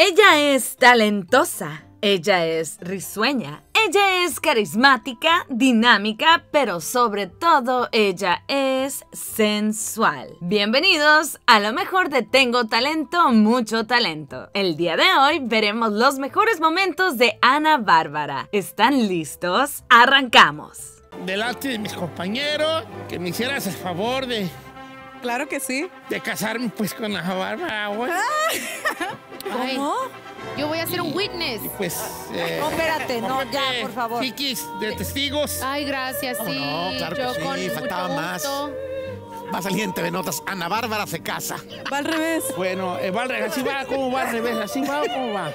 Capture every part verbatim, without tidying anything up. Ella es talentosa, ella es risueña, ella es carismática, dinámica, pero sobre todo ella es sensual. Bienvenidos a lo mejor de Tengo Talento, Mucho Talento. El día de hoy veremos los mejores momentos de Ana Bárbara. ¿Están listos? ¡Arrancamos! Delante de mis compañeros, que me hicieras el favor de... Claro que sí. De casarme pues con Ana Bárbara, güey. ¿Cómo? Yo voy a hacer un witness. Y pues... Eh, no, espérate, no, ya, por favor. Chiquis de testigos. Ay, gracias, sí. No, claro yo que sí, faltaba más. Va a salir en T V Notas, Ana Bárbara se casa. Va al revés. Bueno, eh, va al revés, así va, ¿cómo va al revés? ¿Así va o cómo va?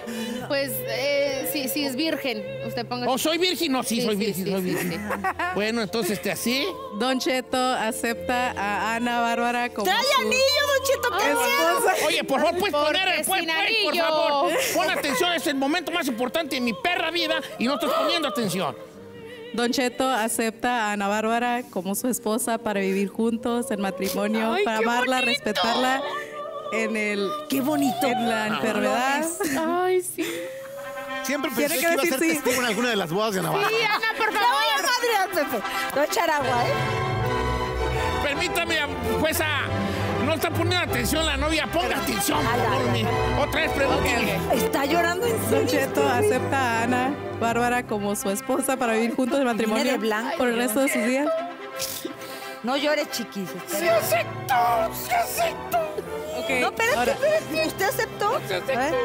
Pues, eh, sí, sí, es virgen, usted ponga... ¿O soy virgen? No, sí, sí soy sí, virgen, sí, soy sí, virgen. Sí, sí. Bueno, entonces, ¿te así? Don Cheto acepta a Ana Bárbara como ¡trae su... anillo, Don Cheto, qué oh, oye, por favor, puedes poner el pues, pues, por favor. Pon atención, es el momento más importante de mi perra vida y no estoy poniendo atención. Don Cheto acepta a Ana Bárbara como su esposa para vivir juntos en matrimonio, ay, para amarla, bonito, respetarla en el... ¡Qué bonito! En la ah, enfermedad. No, ay, sí. Siempre pensé que iba a ser sí, testigo en alguna de las bodas de Ana Bárbara. Sí, Ana, por favor. No, madre, Pepe. No echar agua, ¿eh? Permítame, jueza. No está poniendo atención la novia. Ponga atención, por mí. Otra vez pregúntale. Está llorando en serio. Don Cheto acepta a Ana Bárbara como su esposa para vivir juntos en matrimonio de blanco por el resto de sus días. No llores, chiquis. ¡Se aceptó! ¡Se aceptó! Okay, no, espérate, espérate. ¿Usted aceptó? Se aceptó. ¿Eh?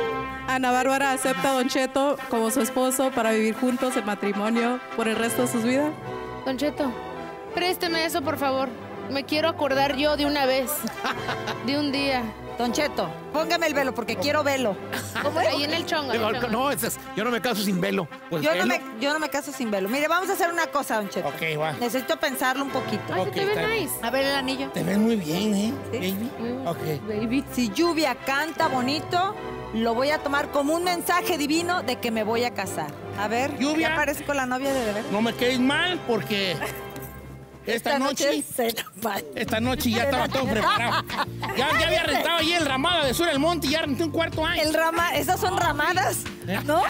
Ana Bárbara acepta a Don Cheto como su esposo para vivir juntos en matrimonio por el resto de sus vidas. Don Cheto, présteme eso, por favor. Me quiero acordar yo de una vez, de un día. Don Cheto, póngame el velo porque quiero velo. ¿Cómo es? Ahí en el chongo. Yo, el chongo. No, es, yo no me caso sin velo. Pues yo, velo. No me, yo no me caso sin velo. Mire, vamos a hacer una cosa, Don Cheto. Ok, va. Necesito pensarlo un poquito. Ay, okay, te ves nice. A ver el anillo. Te ves muy bien, ¿eh? ¿Sí? Baby. Mm, okay. Baby. Si Lluvia canta bonito, lo voy a tomar como un mensaje divino de que me voy a casar. A ver, Lluvia, ya parezco la novia de deber. No me quedes mal porque... Esta, esta noche, noche se la esta noche ya estaba todo preparado. Ya, ya había rentado ahí el ramada de Sur el Monte y ya renté un cuarto año. El rama, esas son ramadas, ¿no?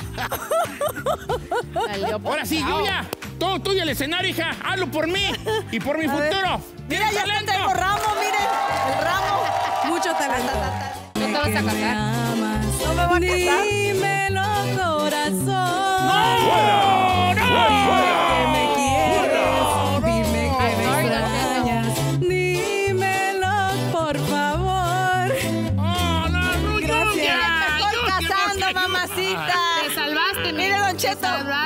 Ahora sí, Lluvia, todo tuyo el escenario, hija. Hazlo por mí y por mi a futuro. Mira, ya talento. Tengo ramo, miren, el ramo. Mucho talento. ¿No te vas a casar? No me voy a casar. Dímelo, corazón. ¡No! ¡No! ¡No!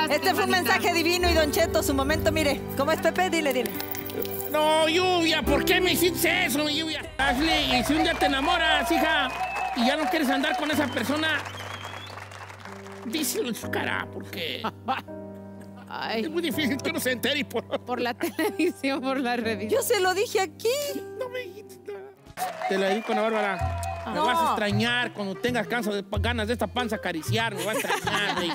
Este fue un mensaje divino y Don Cheto, su momento, mire. ¿Cómo es, Pepe? Dile, dile. No, Lluvia, ¿por qué me hiciste eso, mi Lluvia? Ashley, y si un día te enamoras, hija, y ya no quieres andar con esa persona, díselo en su cara, porque... Ay. Es muy difícil que uno se entere por... por la televisión, por la revista. Yo se lo dije aquí. No me dijiste nada. Te la digo con la Bárbara. Me no. vas a extrañar cuando tengas de, ganas de esta panza acariciar, me vas a extrañar. Rey.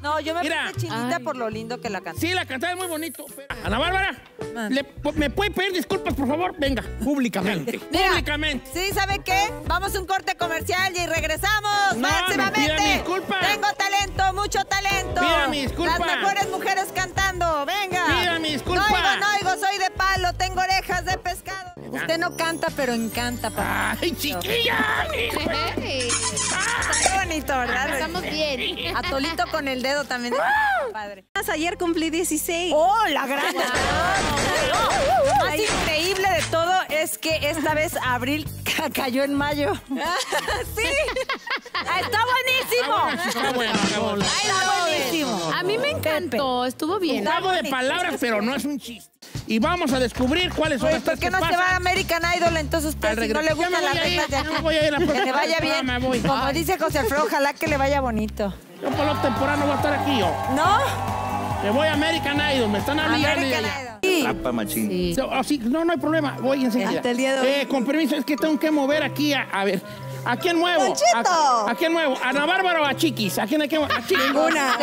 No, yo me puse chinita ay, por lo lindo que la canté. Sí, la cantada es muy bonito. Ana Bárbara, le, ¿me puede pedir disculpas, por favor? Venga, públicamente. Mira, públicamente. Sí, ¿sabe qué? Vamos a un corte comercial y regresamos no, máximamente. Mira, mi disculpa. Tengo talento, mucho talento. Mira, mi disculpa. Las mejores mujeres cantando, venga. Mira, mi disculpa. No oigo, no oigo, soy de palo, tengo orejas de pescado. Usted no canta, pero encanta, papá. ¡Ay, chiquilla! Hey. Está bonito, ¿verdad? Estamos bien. Atolito con el dedo también. Wow. Padre. Ayer cumplí dieciséis. ¡Oh, la gran! Wow. Wow. Lo más increíble de todo es que esta vez abril ca cayó en mayo. ¡Sí! ¡Está buenísimo! Está bueno, está bueno. Está buenísimo. A mí me encantó, estuvo bien. Un algo de palabras, pero no es un chiste. Y vamos a descubrir cuáles son pues, estas ¿por qué no pasan? Se va a American Idol entonces usted si no le gustan las reglas ya? No voy a ir a la que le vaya bien. Ah, voy. Como dice José Alfredo, ojalá que le vaya bonito. Yo por la temporada no voy a estar aquí yo. ¿No? Me voy a American Idol, me están hablando de allá. Sí. Sí. No, oh, sí, no, no hay problema, voy enseguida. Hasta el día de hoy. Eh, con permiso, es que tengo que mover aquí a, a ver. ¿A quién muevo? ¿A, ¿A quién muevo? ¿A Ana Bárbara o a Chiquis? ¿A quién hay que mover? Ninguna.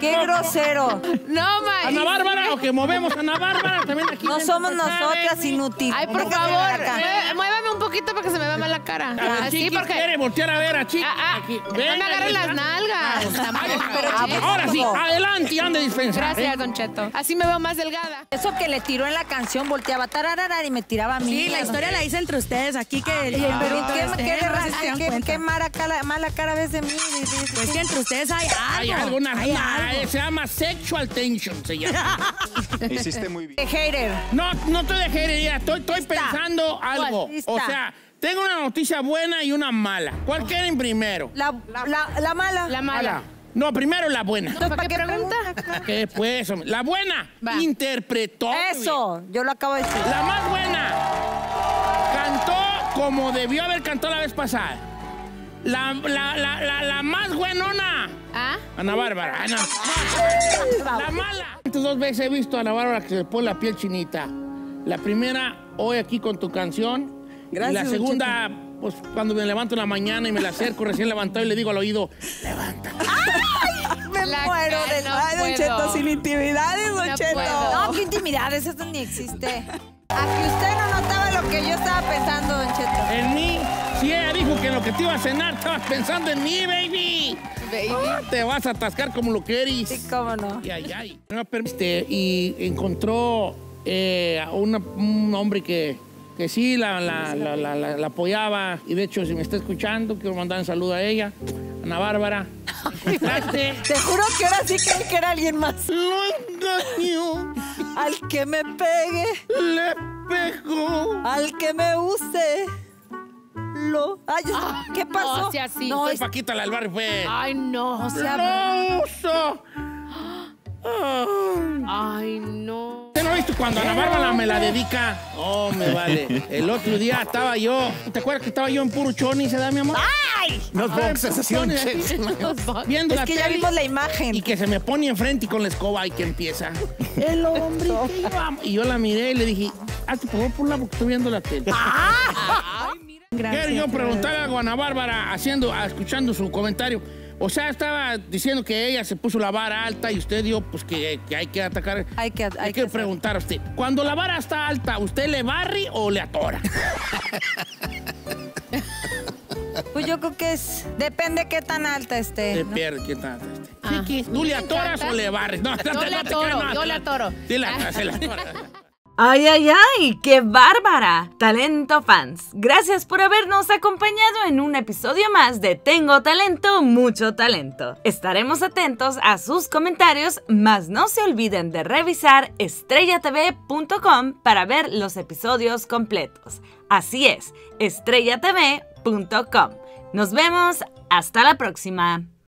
¡Qué grosero! No, May. ¿Ana Bárbara o que movemos a Ana Bárbara? También aquí. No somos nosotras, inútiles. Ay, por favor, muévame un poquito. poquito para que se me vea mal la cara. A ver, ah, Chiqui, sí, porque... quiere voltear a ver a Chiqui. Ah, ah, aquí. Venga, no me agarren las nalgas. Pero, ahora sí, adelante y ande dispensar. Gracias, ¿eh? Don Cheto. Así me veo más delgada. Eso que le tiró en la canción, volteaba tararara y me tiraba a mí. Sí, la historia la hice entre ustedes aquí. que ah, el, ah, Pero qué, qué, qué, qué mala cara, mala cara ves de mí. Pues que entre ustedes hay algo. Hay alguna, hay algo. Se llama sexual tension, se llama. Hiciste muy bien. Hater. No, no estoy de hater, ya estoy, estoy pensando algo. O sea, tengo una noticia buena y una mala. ¿Cuál oh. quieren primero? La, la, la mala. La mala. No, primero la buena. ¿Para, ¿Para qué pregunta? pregunta? ¿Qué después? La buena Va. interpretó. Eso, yo lo acabo de decir. La más buena. Cantó como debió haber cantado la vez pasada. La, la, la, la, la más buenona. ¿Ah? Ana Bárbara. Ana. La mala. Dos veces he visto a Ana Bárbara que se pone la piel chinita. La primera, hoy aquí con tu canción. Gracias. Y la segunda, Chico, pues cuando me levanto en la mañana y me la acerco recién levantado y le digo al oído, levanta. ¡Ay! Me la muero de no Ay, Don Cheto, sin intimidades, Don no Cheto. Puedo. No, qué intimidades, eso ni existe. A que usted no notaba lo que yo estaba pensando, Don Cheto. En mí, si ella dijo que en lo que te iba a cenar, estabas pensando en mí, baby. Baby. Oh, te vas a atascar como lo que eres. Sí, cómo no. Y, ay, ay. No permite, y encontró eh, a una, un hombre que... que sí, la, la, la, la, la, la apoyaba. Y de hecho, si me está escuchando, quiero mandar un saludo a ella, Ana Bárbara. Te juro que ahora sí creí que era alguien más. Lo engañó. Al que me pegue, le pegó. Al que me use, lo... Ay, ah, ¿qué pasó? No, o sea, sí. No, es... Paquita la del barrio, pues. Ay, no, o sea... ¡Lo uso! Ay, no. ¿Te lo viste cuando Ana Bárbara me la dedica? Oh, me vale. El otro día estaba yo. ¿Te acuerdas que estaba yo en puro choni, se da, mi amor? ¡Ay! Nos boxes, así un viendo es la que ya vimos la imagen. Y que se me pone enfrente y con la escoba y que empieza. El hombre que iba. Y yo la miré y le dije, hazte por favor por la porque estoy viendo la tele. Ay, mira. Gracias, quiero yo preguntarle algo a Ana Bárbara, haciendo, escuchando su comentario. O sea, estaba diciendo que ella se puso la vara alta y usted dijo, pues, que, que hay que atacar. Hay que atacar. Hay que preguntar a usted, cuando la vara está alta, ¿usted le barre o le atora? Pues yo creo que es... Depende qué tan alta esté, ¿no? Depende qué tan alta esté. Ah. Chiqui, ¿tú le atoras o le barres? No, yo no le atoro, no, yo le atoro. Sí, la, se la atora. ¡Ay, ay, ay! ¡Qué bárbara! Talento fans, gracias por habernos acompañado en un episodio más de Tengo Talento, Mucho Talento. Estaremos atentos a sus comentarios, mas no se olviden de revisar estrella t v punto com para ver los episodios completos. Así es, estrella t v punto com. Nos vemos, hasta la próxima.